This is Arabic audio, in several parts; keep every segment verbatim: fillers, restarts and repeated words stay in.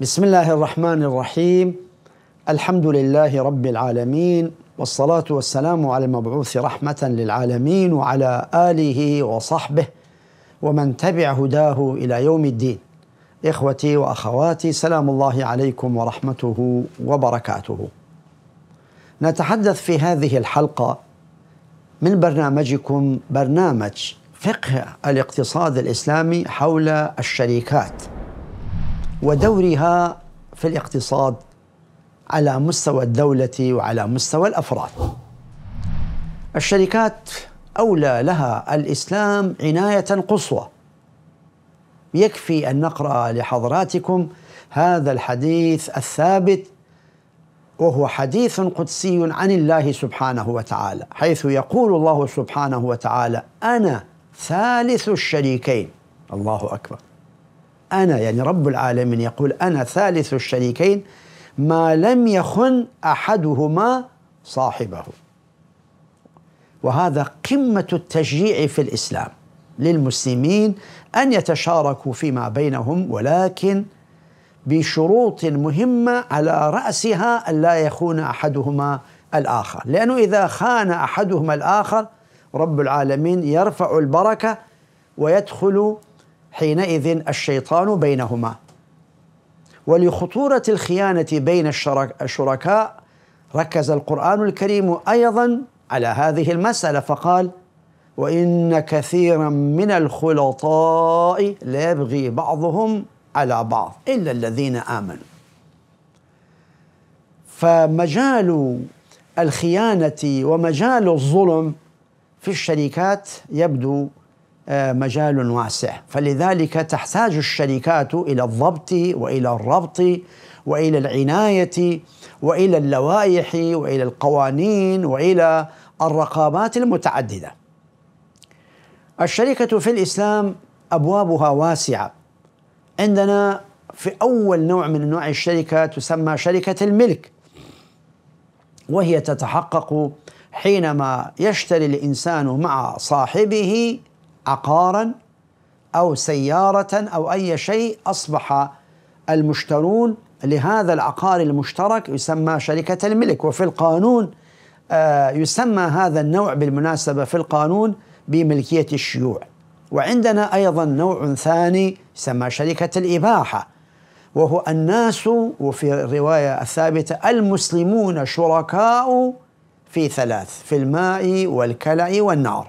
بسم الله الرحمن الرحيم. الحمد لله رب العالمين، والصلاة والسلام على المبعوث رحمة للعالمين وعلى آله وصحبه ومن تبع هداه إلى يوم الدين. إخوتي وأخواتي، سلام الله عليكم ورحمته وبركاته. نتحدث في هذه الحلقة من برنامجكم برنامج فقه الاقتصاد الإسلامي حول الشركات ودورها في الاقتصاد على مستوى الدولة وعلى مستوى الأفراد. الشركات أولى لها الإسلام عناية قصوى. يكفي أن نقرأ لحضراتكم هذا الحديث الثابت، وهو حديث قدسي عن الله سبحانه وتعالى، حيث يقول الله سبحانه وتعالى: أنا ثالث الشريكين. الله أكبر. أنا يعني رب العالمين يقول أنا ثالث الشريكين ما لم يخن أحدهما صاحبه. وهذا قمة التشجيع في الإسلام للمسلمين أن يتشاركوا فيما بينهم، ولكن بشروط مهمة على رأسها أن لا يخون أحدهما الآخر، لأنه إذا خان أحدهما الآخر رب العالمين يرفع البركة ويدخل حينئذ الشيطان بينهما. ولخطورة الخيانة بين الشركاء ركز القرآن الكريم أيضا على هذه المسألة، فقال: وإن كثيرا من الخلطاء ليبغي بعضهم على بعض إلا الذين آمنوا. فمجال الخيانة ومجال الظلم في الشركات يبدو مجال واسع، فلذلك تحتاج الشركات إلى الضبط وإلى الربط وإلى العناية وإلى اللوائح وإلى القوانين وإلى الرقابات المتعددة. الشركة في الإسلام أبوابها واسعة. عندنا في أول نوع من نوع الشركة تسمى شركة الملك، وهي تتحقق حينما يشتري الإنسان مع صاحبه عقاراً أو سيارة أو أي شيء، أصبح المشترون لهذا العقار المشترك يسمى شركة الملك. وفي القانون آه يسمى هذا النوع بالمناسبة في القانون بملكية الشيوع. وعندنا أيضاً نوع ثاني يسمى شركة الإباحة، وهو الناس، وفي الرواية الثابتة: المسلمون شركاء في ثلاث، في الماء والكلع والنار.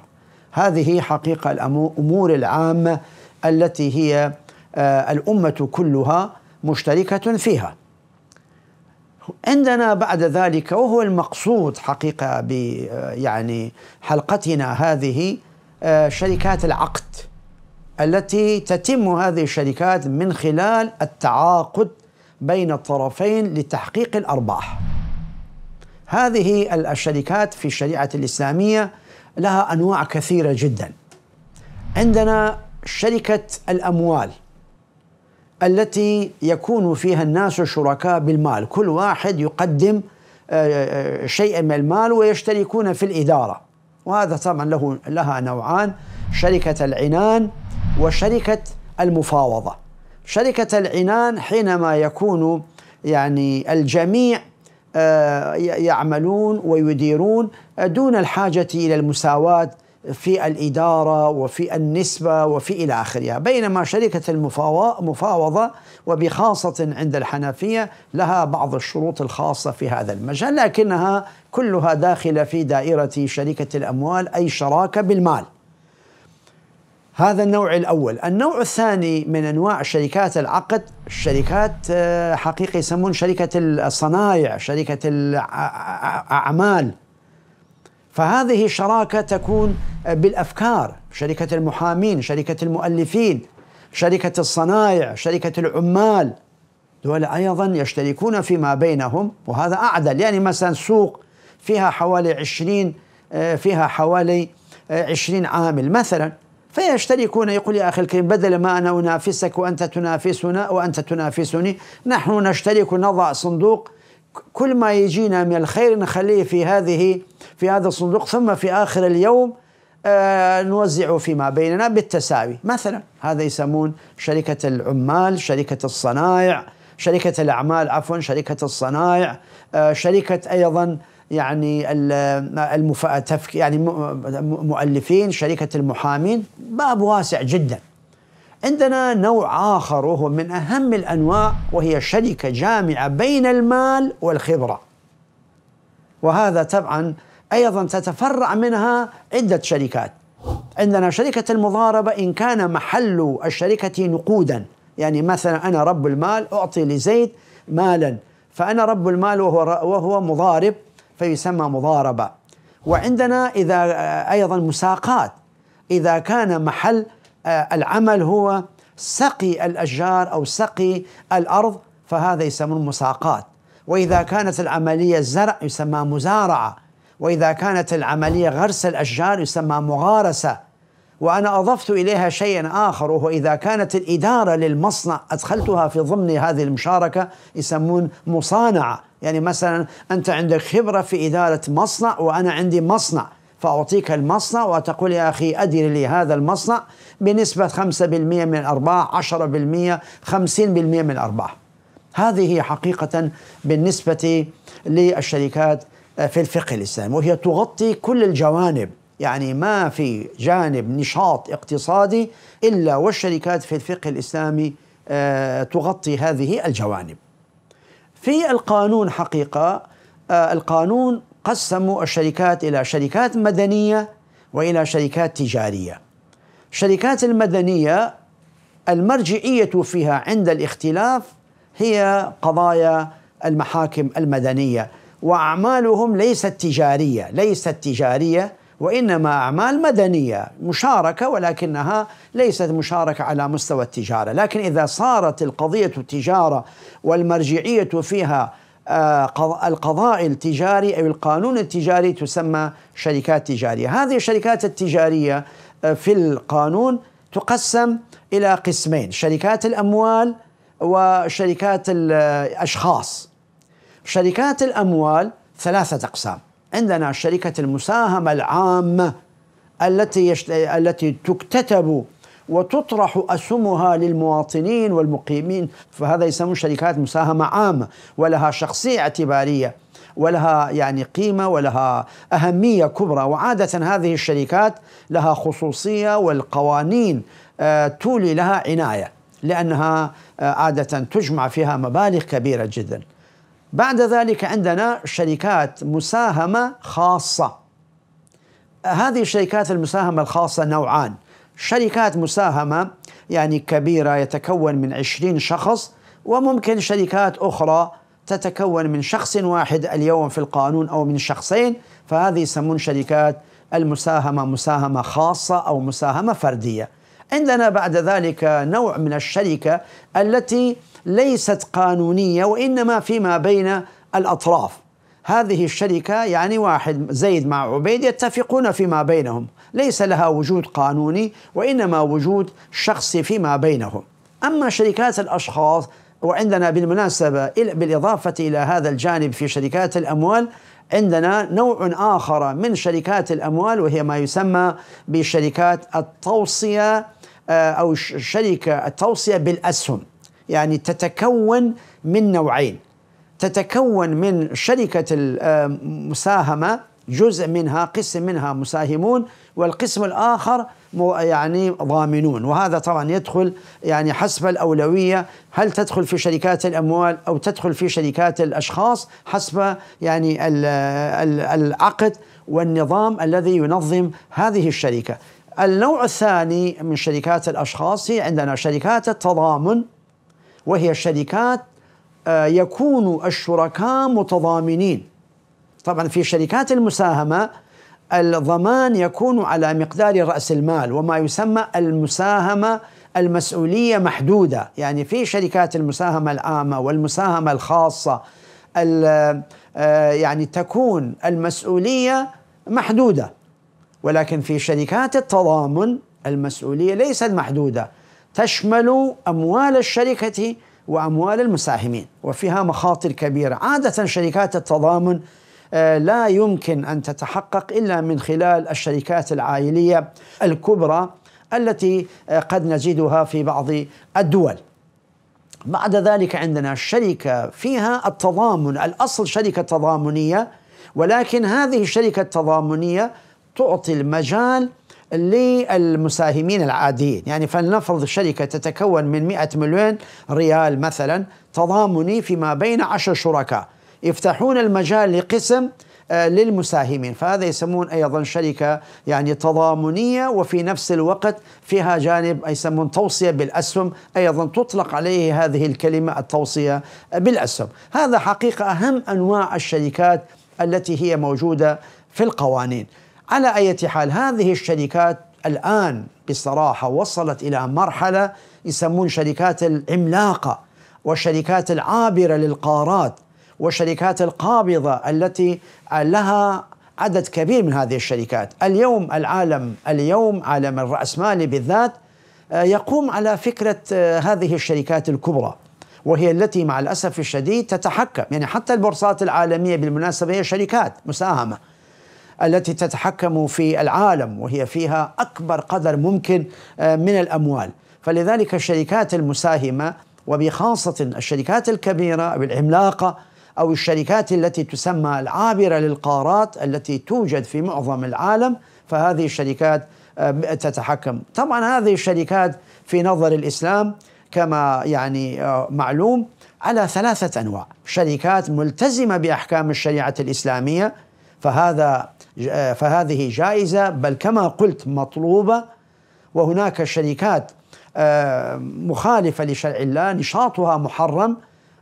هذه حقيقة الأمور العامة التي هي الأمة كلها مشتركة فيها. عندنا بعد ذلك، وهو المقصود حقيقة ب يعني حلقتنا هذه، شركات العقد التي تتم هذه الشركات من خلال التعاقد بين الطرفين لتحقيق الأرباح. هذه الشركات في الشريعة الإسلامية لها أنواع كثيرة جدا. عندنا شركة الأموال التي يكون فيها الناس شركاء بالمال، كل واحد يقدم شيئا من المال ويشتركون في الإدارة. وهذا طبعا له لها نوعان: شركة العنان وشركة المفاوضة. شركة العنان حينما يكون يعني الجميع يعملون ويديرون دون الحاجة إلى المساواة في الإدارة وفي النسبة وفي إلى آخرها. بينما شركة المفاوضة، وبخاصة عند الحنفية، لها بعض الشروط الخاصة في هذا المجال، لكنها كلها داخلة في دائرة شركة الأموال، أي شراكة بالمال. هذا النوع الأول. النوع الثاني من أنواع شركات العقد شركات حقيقة يسمون شركة الصنايع، شركة الأعمال. فهذه شراكة تكون بالأفكار: شركة المحامين، شركة المؤلفين، شركة الصنايع، شركة العمال. دول أيضا يشتركون فيما بينهم، وهذا أعدل. يعني مثلا سوق فيها حوالي عشرين فيها حوالي عشرين عامل مثلا، فيشتركون. يقول: يا أخي الكريم، بدل ما أنا أنافسك وأنت تنافسنا وأنت تنافسني، نحن نشترك ونضع صندوق، كل ما يجينا من الخير نخليه في هذه في هذا الصندوق، ثم في آخر اليوم آه نوزعه فيما بيننا بالتساوي مثلا. هذا يسمون شركة العمال، شركة الصنايع، شركة الأعمال عفوا شركة الصنائع، شركة أيضا يعني المف... يعني مؤلفين، شركة المحامين. باب واسع جدا. عندنا نوع آخر وهو من أهم الأنواع، وهي شركة جامعة بين المال والخبرة، وهذا طبعا أيضا تتفرع منها عدة شركات. عندنا شركة المضاربة إن كان محل الشركة نقودا، يعني مثلا أنا رب المال أعطي لزيد مالا، فأنا رب المال وهو وهو مضارب فيسمى مضاربة. وعندنا إذا أيضا مساقات، إذا كان محل العمل هو سقي الأشجار أو سقي الأرض فهذا يسمون مساقات. وإذا كانت العملية زرع يسمى مزارعة، وإذا كانت العملية غرس الأشجار يسمى مغارسة. وأنا أضفت إليها شيئا آخر، وهو إذا كانت الإدارة للمصنع أدخلتها في ضمن هذه المشاركة يسمون مصانعة. يعني مثلا أنت عندك خبرة في إدارة مصنع وأنا عندي مصنع، فأعطيك المصنع وتقول يا أخي أدير لي هذا المصنع بنسبة خمسة بالمئة من الأرباح، عشرة بالمئة، خمسين بالمئة من الأرباح. هذه هي حقيقة بالنسبة للشركات في الفقه الإسلامي، وهي تغطي كل الجوانب. يعني ما في جانب نشاط اقتصادي إلا والشركات في الفقه الإسلامي تغطي هذه الجوانب. في القانون حقيقة القانون قسموا الشركات إلى شركات مدنية وإلى شركات تجارية. الشركات المدنية المرجعية فيها عند الاختلاف هي قضايا المحاكم المدنية، وأعمالهم ليست تجارية، ليست تجارية وإنما أعمال مدنية مشاركة، ولكنها ليست مشاركة على مستوى التجارة. لكن إذا صارت القضية التجارة والمرجعية فيها القضاء التجاري أو القانون التجاري تسمى شركات تجارية. هذه الشركات التجارية في القانون تقسم إلى قسمين: شركات الأموال وشركات الأشخاص. شركات الأموال ثلاثة أقسام. عندنا شركة المساهمة العامة التي التي تكتتب وتطرح أسهمها للمواطنين والمقيمين، فهذا يسمون شركات مساهمة عامة، ولها شخصية اعتبارية ولها يعني قيمة ولها أهمية كبرى. وعادة هذه الشركات لها خصوصية والقوانين تولي لها عناية، لأنها عادة تجمع فيها مبالغ كبيرة جدا. بعد ذلك عندنا شركات مساهمة خاصة. هذه الشركات المساهمة الخاصة نوعان: شركات مساهمة يعني كبيرة يتكون من عشرين شخص، وممكن شركات أخرى تتكون من شخص واحد اليوم في القانون أو من شخصين، فهذه يسمون شركات المساهمة مساهمة خاصة أو مساهمة فردية. عندنا بعد ذلك نوع من الشركة التي ليست قانونية وإنما فيما بين الأطراف. هذه الشركة يعني واحد زيد مع عبيد يتفقون فيما بينهم، ليس لها وجود قانوني وإنما وجود شخصي فيما بينهم. أما شركات الأشخاص، وعندنا بالمناسبة بالإضافة إلى هذا الجانب في شركات الأموال عندنا نوع آخر من شركات الأموال، وهي ما يسمى بشركات التوصية أو شركة التوصية بالأسهم. يعني تتكون من نوعين: تتكون من شركة المساهمة جزء منها، قسم منها مساهمون، والقسم الآخر يعني ضامنون. وهذا طبعا يدخل يعني حسب الأولوية، هل تدخل في شركات الأموال أو تدخل في شركات الأشخاص، حسب يعني العقد والنظام الذي ينظم هذه الشركة. النوع الثاني من شركات الأشخاص هي عندنا شركات التضامن، وهي شركات يكون الشركاء متضامنين. طبعا في شركات المساهمة الضمان يكون على مقدار رأس المال، وما يسمى المساهمة المسؤولية محدودة. يعني في شركات المساهمة العامة والمساهمة الخاصة يعني تكون المسؤولية محدودة، ولكن في شركات التضامن المسؤولية ليست محدودة، تشمل أموال الشركة وأموال المساهمين، وفيها مخاطر كبيرة. عادة شركات التضامن لا يمكن أن تتحقق إلا من خلال الشركات العائلية الكبرى التي قد نجدها في بعض الدول. بعد ذلك عندنا الشركة فيها التضامن، الأصل شركة تضامنية، ولكن هذه الشركة التضامنية تعطي المجال للمساهمين العاديين. يعني فلنفرض الشركة تتكون من مئة مليون ريال مثلا تضامني فيما بين عشر شركاء، يفتحون المجال لقسم للمساهمين، فهذا يسمون أيضا شركة يعني تضامنية، وفي نفس الوقت فيها جانب يسمون توصية بالأسهم، أيضا تطلق عليه هذه الكلمة التوصية بالأسهم. هذا حقيقة أهم أنواع الشركات التي هي موجودة في القوانين. على أي حال هذه الشركات الآن بصراحة وصلت إلى مرحلة يسمون شركات العملاقة، والشركات العابرة للقارات، والشركات القابضة التي لها عدد كبير من هذه الشركات. اليوم العالم، اليوم عالم الرأسمالي بالذات يقوم على فكرة هذه الشركات الكبرى، وهي التي مع الأسف الشديد تتحكم. يعني حتى البورصات العالمية بالمناسبة هي شركات مساهمة التي تتحكم في العالم، وهي فيها أكبر قدر ممكن من الأموال. فلذلك الشركات المساهمة وبخاصة الشركات الكبيرة أو العملاقة أو الشركات التي تسمى العابرة للقارات التي توجد في معظم العالم، فهذه الشركات تتحكم. طبعا هذه الشركات في نظر الإسلام كما يعني معلوم على ثلاثة أنواع: شركات ملتزمة بأحكام الشريعة الإسلامية، فهذا فهذه جائزة بل كما قلت مطلوبة. وهناك شركات مخالفة لشرع الله، نشاطها محرم،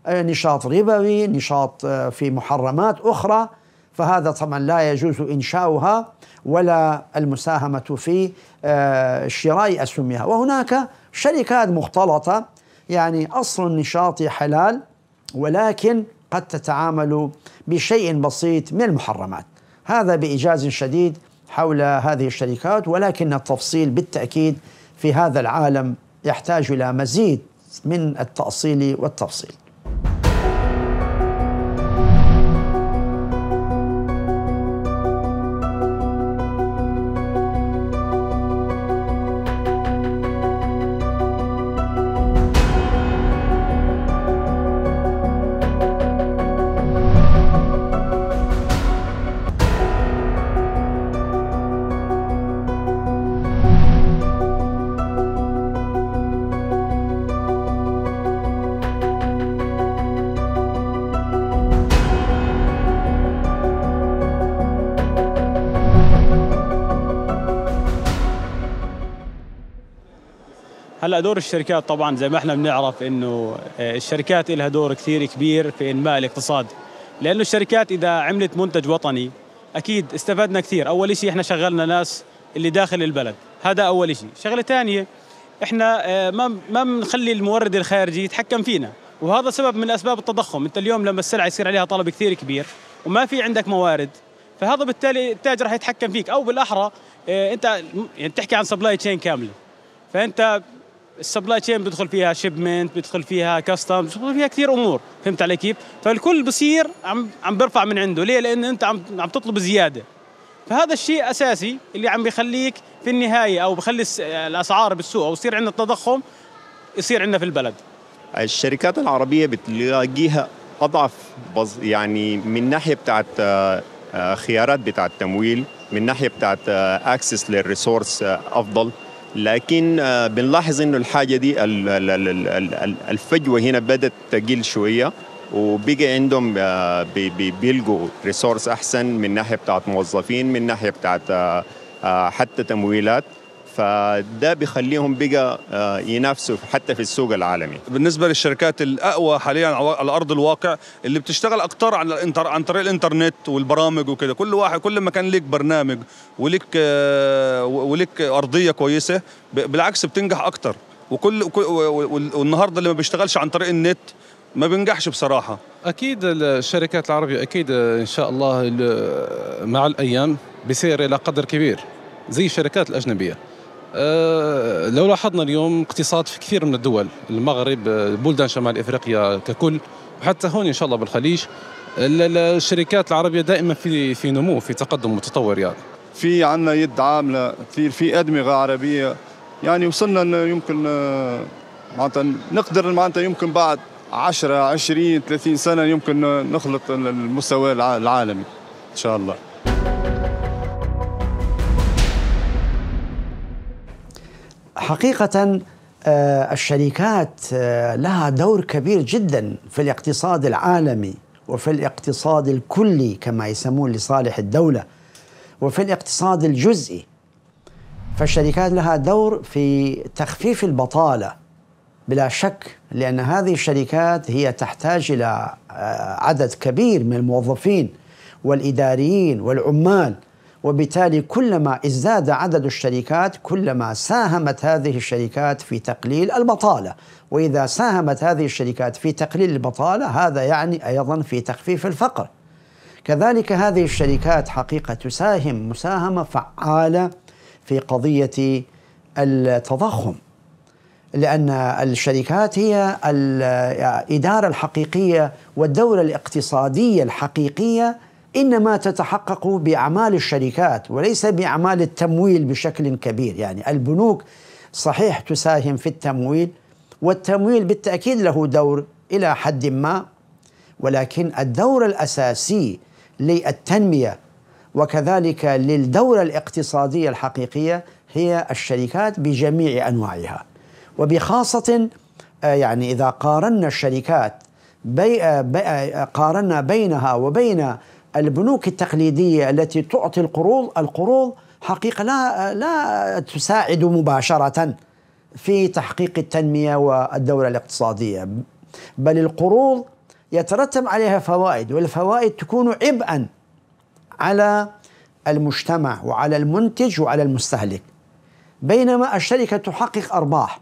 نشاط ربوي، نشاط في محرمات أخرى، فهذا طبعا لا يجوز إنشاؤها ولا المساهمة في شراء أسهمها. وهناك شركات مختلطة، يعني أصل النشاط حلال ولكن قد تتعامل بشيء بسيط من المحرمات. هذا بإيجاز شديد حول هذه الشركات، ولكن التفصيل بالتأكيد في هذا العالم يحتاج إلى مزيد من التأصيل والتفصيل. هلا دور الشركات طبعا زي ما احنا بنعرف انه الشركات لها دور كثير كبير في انماء الاقتصاد، لانه الشركات اذا عملت منتج وطني اكيد استفدنا كثير. اول شيء احنا شغلنا ناس اللي داخل البلد، هذا اول شيء. شغله ثانيه، احنا ما ما بنخلي المورد الخارجي يتحكم فينا، وهذا سبب من اسباب التضخم. انت اليوم لما السلعه يصير عليها طلب كثير كبير وما في عندك موارد، فهذا بالتالي التاجر راح يتحكم فيك، او بالاحرى انت يعني بتحكي عن سبلاي تشين كامله، فانت السبلاي تشين بيدخل فيها شيبمنت، بيدخل فيها كاستم، بيدخل فيها كثير امور، فهمت علي كيف؟ فالكل بصير عم عم برفع من عنده، ليه؟ لان انت عم عم تطلب زياده. فهذا الشيء اساسي اللي عم بيخليك في النهايه او بخلي الاسعار بالسوق او يصير عندنا تضخم يصير عندنا في البلد. الشركات العربيه بتلاقيها اضعف يعني من ناحيه بتاعت خيارات بتاعت تمويل، من ناحيه بتاعت اكسس للريسورس افضل، لكن بنلاحظ انه الحاجه دي الفجوه هنا بدات تقل شويه، وبقى عندهم بيلقوا ريسورس احسن من ناحيه بتاعت موظفين، من ناحيه بتاعت حتى تمويلات، فده بيخليهم بقى ينافسوا حتى في السوق العالمي. بالنسبه للشركات الاقوى حاليا على ارض الواقع اللي بتشتغل اكتر عن الانتر... عن طريق الانترنت والبرامج وكده، كل واحد كل ما كان ليك برنامج وليك وليك ارضيه كويسه بالعكس بتنجح اكتر، وكل والنهارده اللي ما بيشتغلش عن طريق النت ما بنجحش بصراحه. اكيد الشركات العربيه اكيد ان شاء الله مع الايام بيصير الى قدر كبير زي الشركات الاجنبيه. أه لو لاحظنا اليوم اقتصاد في كثير من الدول، المغرب، بلدان شمال افريقيا ككل، وحتى هون ان شاء الله بالخليج، الشركات العربيه دائما في في نمو، في تقدم متطور. يعني في عندنا يد عامله كثير، في ادمغه عربيه، يعني وصلنا يمكن معناتها نقدر معناتها يمكن بعد عشرة عشرين ثلاثين سنة يمكن نخلط المستوى العالمي إن شاء الله. حقيقة الشركات لها دور كبير جدا في الاقتصاد العالمي وفي الاقتصاد الكلي كما يسمون لصالح الدولة وفي الاقتصاد الجزئي. فالشركات لها دور في تخفيف البطالة بلا شك، لأن هذه الشركات هي تحتاج إلى عدد كبير من الموظفين والإداريين والعمال، وبالتالي كلما ازداد عدد الشركات كلما ساهمت هذه الشركات في تقليل البطالة، وإذا ساهمت هذه الشركات في تقليل البطالة هذا يعني أيضا في تخفيف الفقر. كذلك هذه الشركات حقيقة تساهم مساهمة فعالة في قضية التضخم، لأن الشركات هي الإدارة الحقيقية والدولة الاقتصادية الحقيقية إنما تتحقق بأعمال الشركات وليس بأعمال التمويل بشكل كبير. يعني البنوك صحيح تساهم في التمويل، والتمويل بالتأكيد له دور إلى حد ما، ولكن الدور الأساسي للتنمية وكذلك للدورة الاقتصادية الحقيقية هي الشركات بجميع أنواعها. وبخاصة يعني إذا قارنا الشركات بي بي قارنا بينها وبين البنوك التقليدية التي تعطي القروض، القروض حقيقة لا, لا تساعد مباشرة في تحقيق التنمية والدورة الاقتصادية، بل القروض يترتب عليها فوائد، والفوائد تكون عبئا على المجتمع وعلى المنتج وعلى المستهلك. بينما الشركة تحقق أرباح،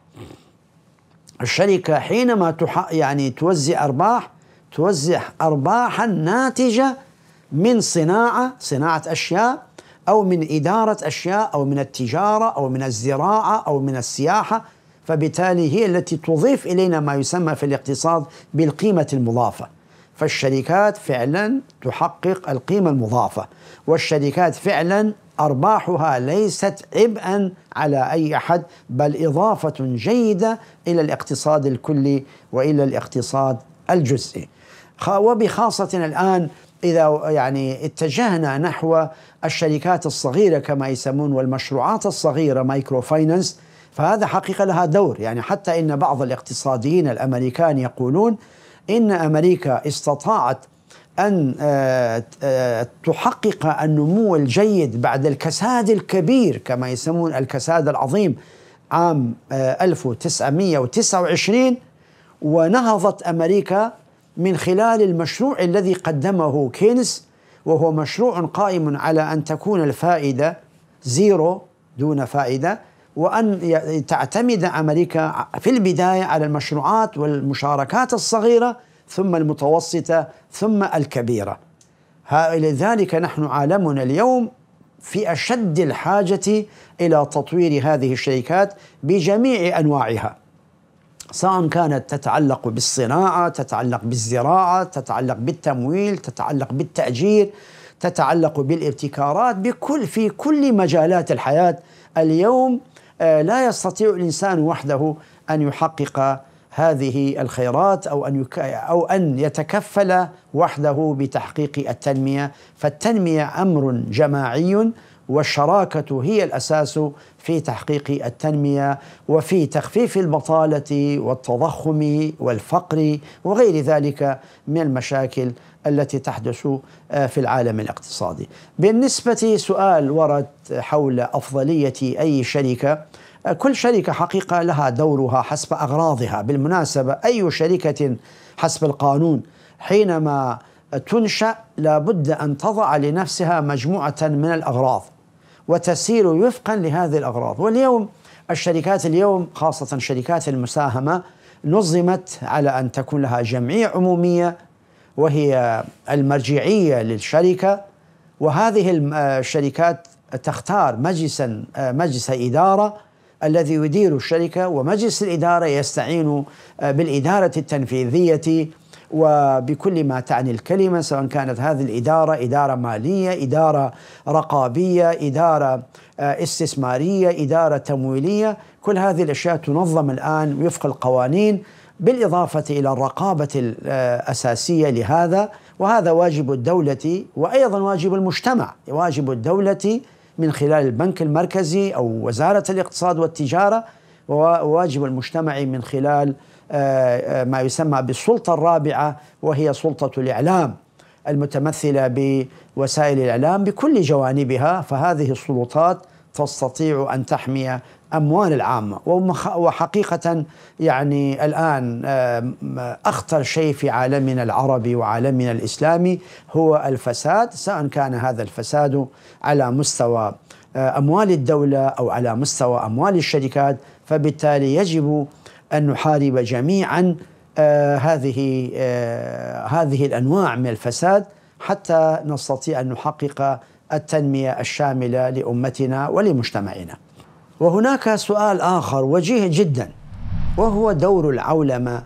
الشركة حينما تحق يعني توزع أرباح توزع أرباحا ناتجة من صناعة صناعة أشياء أو من إدارة أشياء أو من التجارة أو من الزراعة أو من السياحة، فبالتالي هي التي تضيف إلينا ما يسمى في الاقتصاد بالقيمة المضافة. فالشركات فعلا تحقق القيمة المضافة، والشركات فعلا أرباحها ليست عبئا على أي أحد، بل إضافة جيدة إلى الاقتصاد الكلي وإلى الاقتصاد الجزئي. وبخاصة الآن إذا يعني اتجهنا نحو الشركات الصغيرة كما يسمون والمشروعات الصغيرة مايكرو فاينانس، فهذا حقيقة لها دور. يعني حتى إن بعض الاقتصاديين الأمريكان يقولون إن أمريكا استطاعت أن تحقق النمو الجيد بعد الكساد الكبير كما يسمون الكساد العظيم عام ألف وتسعمئة وتسعة وعشرين، ونهضت أمريكا من خلال المشروع الذي قدمه كينز، وهو مشروع قائم على أن تكون الفائدة زيرو دون فائدة، وأن تعتمد أمريكا في البداية على المشروعات والمشاركات الصغيرة ثم المتوسطة ثم الكبيرة. لذلك نحن عالمنا اليوم في أشد الحاجة إلى تطوير هذه الشركات بجميع أنواعها، سواء كانت تتعلق بالصناعة، تتعلق بالزراعة، تتعلق بالتمويل، تتعلق بالتأجير، تتعلق بالابتكارات، بكل في كل مجالات الحياة. اليوم لا يستطيع الإنسان وحده أن يحقق هذه الخيرات أو أن أو أن يتكفل وحده بتحقيق التنمية، فالتنمية أمر جماعي، والشراكة هي الأساس في تحقيق التنمية وفي تخفيف البطالة والتضخم والفقر وغير ذلك من المشاكل التي تحدث في العالم الاقتصادي. بالنسبة سؤال ورد حول أفضلية أي شركة، كل شركة حقيقة لها دورها حسب أغراضها. بالمناسبة أي شركة حسب القانون حينما تنشأ لابد أن تضع لنفسها مجموعة من الأغراض وتسير وفقا لهذه الأغراض. واليوم الشركات اليوم خاصة شركات المساهمة نظمت على أن تكون لها جمعية عمومية وهي المرجعية للشركة، وهذه الشركات تختار مجلسا مجلس إدارة الذي يدير الشركة، ومجلس الإدارة يستعين بالإدارة التنفيذية وبكل ما تعني الكلمة، سواء كانت هذه الإدارة إدارة مالية، إدارة رقابية، إدارة استثمارية، إدارة تمويلية، كل هذه الأشياء تنظم الآن وفق القوانين، بالإضافة إلى الرقابة الأساسية لهذا. وهذا واجب الدولة وأيضا واجب المجتمع. واجب الدولة من خلال البنك المركزي أو وزارة الاقتصاد والتجارة، وواجب المجتمع من خلال ما يسمى بالسلطة الرابعة، وهي سلطة الإعلام المتمثلة بوسائل الإعلام بكل جوانبها. فهذه السلطات تستطيع أن تحمي أموال العامة. وحقيقة يعني الآن أخطر شيء في عالمنا العربي وعالمنا الإسلامي هو الفساد، سواء كان هذا الفساد على مستوى أموال الدولة أو على مستوى أموال الشركات. فبالتالي يجب أن نحارب جميعا هذه هذه الأنواع من الفساد حتى نستطيع أن نحقق التنمية الشاملة لأمتنا ولمجتمعنا. وهناك سؤال آخر وجيه جدا، وهو دور العولمة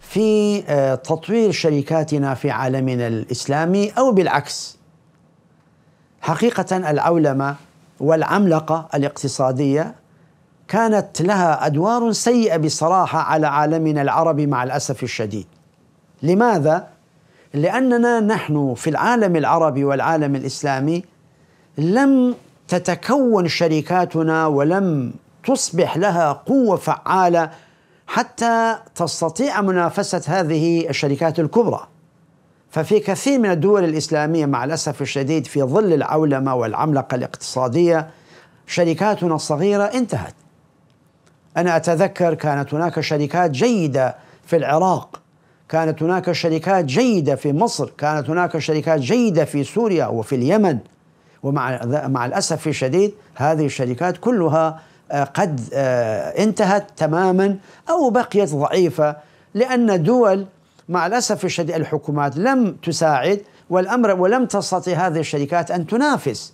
في تطوير شركاتنا في عالمنا الإسلامي أو بالعكس. حقيقة العولمة والعملقة الاقتصادية كانت لها أدوار سيئة بصراحة على عالمنا العربي مع الأسف الشديد. لماذا؟ لأننا نحن في العالم العربي والعالم الإسلامي لم تتكون شركاتنا ولم تصبح لها قوة فعالة حتى تستطيع منافسة هذه الشركات الكبرى. ففي كثير من الدول الإسلامية مع الأسف الشديد في ظل العولمة والعملقة الاقتصادية شركاتنا الصغيرة انتهت. أنا أتذكر كانت هناك شركات جيدة في العراق، كانت هناك شركات جيدة في مصر، كانت هناك شركات جيدة في سوريا وفي اليمن، ومع مع الأسف الشديد هذه الشركات كلها قد انتهت تماما أو بقيت ضعيفة، لأن دول مع الأسف الشديد الحكومات لم تساعد والأمر ولم تستطع هذه الشركات أن تنافس.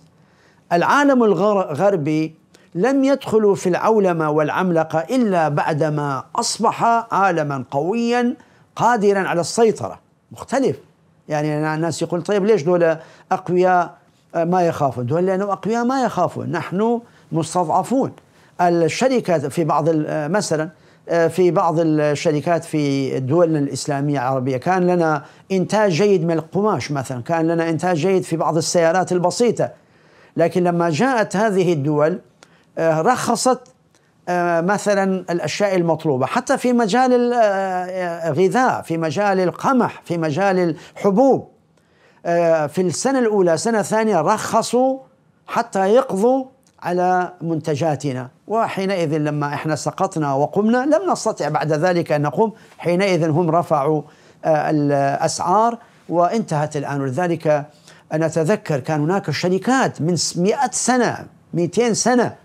العالم الغربي لم يدخلوا في العولمة والعملقة إلا بعدما أصبح عالما قويا قادرا على السيطرة. مختلف، يعني الناس يقول طيب ليش دول أقوياء ما يخافون؟ دول لأنه أقوياء ما يخافون، نحن مستضعفون. الشركات في بعض مثلا في بعض الشركات في الدول الإسلامية العربية كان لنا إنتاج جيد من القماش مثلا، كان لنا إنتاج جيد في بعض السيارات البسيطة، لكن لما جاءت هذه الدول رخصت مثلا الأشياء المطلوبة حتى في مجال الغذاء، في مجال القمح، في مجال الحبوب. في السنة الأولى سنة ثانية رخصوا حتى يقضوا على منتجاتنا، وحينئذ لما إحنا سقطنا وقمنا لم نستطع بعد ذلك أن نقوم، حينئذ هم رفعوا الأسعار وانتهت الآن. ولذلك أنا أتذكر كان هناك شركات من مئة سنة مئتين سنة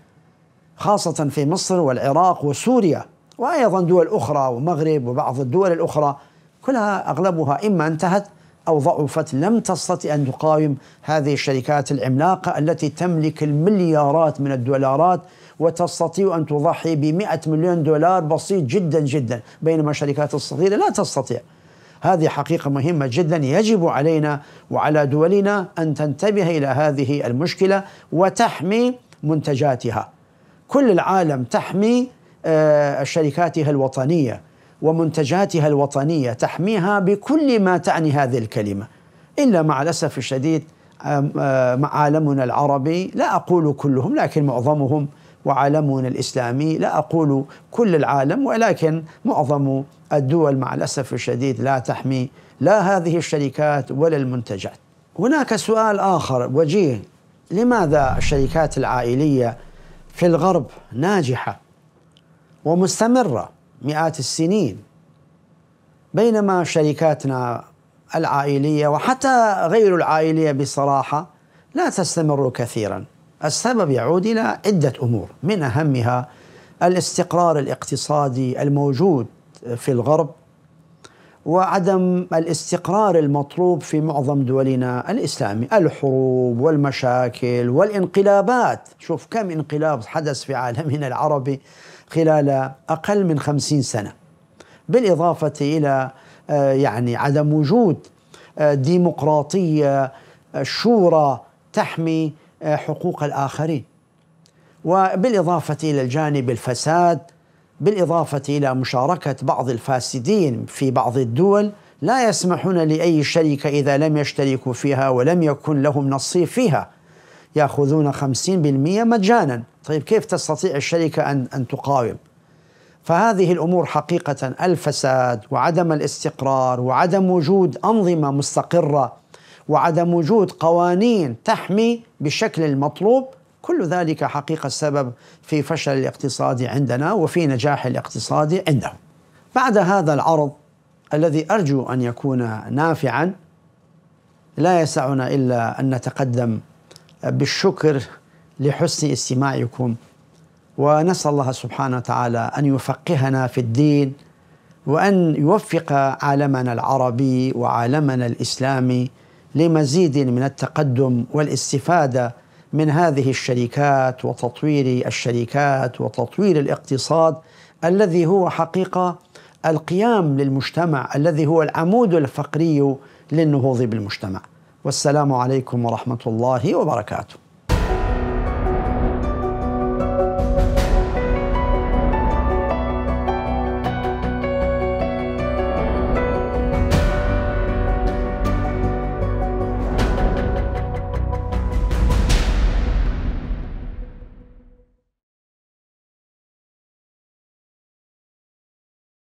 خاصة في مصر والعراق وسوريا وأيضا دول أخرى ومغرب وبعض الدول الأخرى، كلها أغلبها إما انتهت أو ضعفت، لم تستطع أن تقاوم هذه الشركات العملاقة التي تملك المليارات من الدولارات وتستطيع أن تضحي بمئة مليون دولار بسيط جدا جدا، بينما الشركات الصغيرة لا تستطيع. هذه حقيقة مهمة جدا، يجب علينا وعلى دولنا أن تنتبه إلى هذه المشكلة وتحمي منتجاتها. كل العالم تحمي شركاتها الوطنية ومنتجاتها الوطنية، تحميها بكل ما تعني هذه الكلمة، إلا مع الأسف الشديد عالمنا العربي لا أقول كلهم لكن معظمهم، وعالمنا الإسلامي لا أقول كل العالم ولكن معظم الدول مع الأسف الشديد لا تحمي لا هذه الشركات ولا المنتجات. هناك سؤال آخر وجيه، لماذا الشركات العائلية في الغرب ناجحة ومستمرة مئات السنين، بينما شركاتنا العائلية وحتى غير العائلية بصراحة لا تستمر كثيرا؟ السبب يعود إلى عدة أمور، من أهمها الاستقرار الاقتصادي الموجود في الغرب وعدم الاستقرار المطلوب في معظم دولنا الإسلامي، الحروب والمشاكل والانقلابات. شوف كم انقلاب حدث في عالمنا العربي خلال أقل من خمسين سنة، بالإضافة إلى يعني عدم وجود ديمقراطية شورى تحمي حقوق الآخرين، وبالإضافة إلى الجانب الفساد، بالإضافة إلى مشاركة بعض الفاسدين في بعض الدول لا يسمحون لأي شركة إذا لم يشتركوا فيها ولم يكن لهم نصيب فيها يأخذون خمسين بالمئة مجانا. طيب كيف تستطيع الشركة أن, أن تقاوم؟ فهذه الأمور حقيقة الفساد وعدم الاستقرار وعدم وجود أنظمة مستقرة وعدم وجود قوانين تحمي بالشكل المطلوب، كل ذلك حقيقة السبب في فشل الاقتصاد عندنا وفي نجاح الاقتصاد عندهم. بعد هذا العرض الذي أرجو أن يكون نافعا، لا يسعنا إلا أن نتقدم بالشكر لحسن استماعكم، ونسأل الله سبحانه وتعالى أن يفقهنا في الدين وأن يوفق عالمنا العربي وعالمنا الإسلامي لمزيد من التقدم والاستفادة من هذه الشركات وتطوير الشركات وتطوير الاقتصاد الذي هو حقيقة القيام للمجتمع، الذي هو العمود الفقري للنهوض بالمجتمع. والسلام عليكم ورحمة الله وبركاته.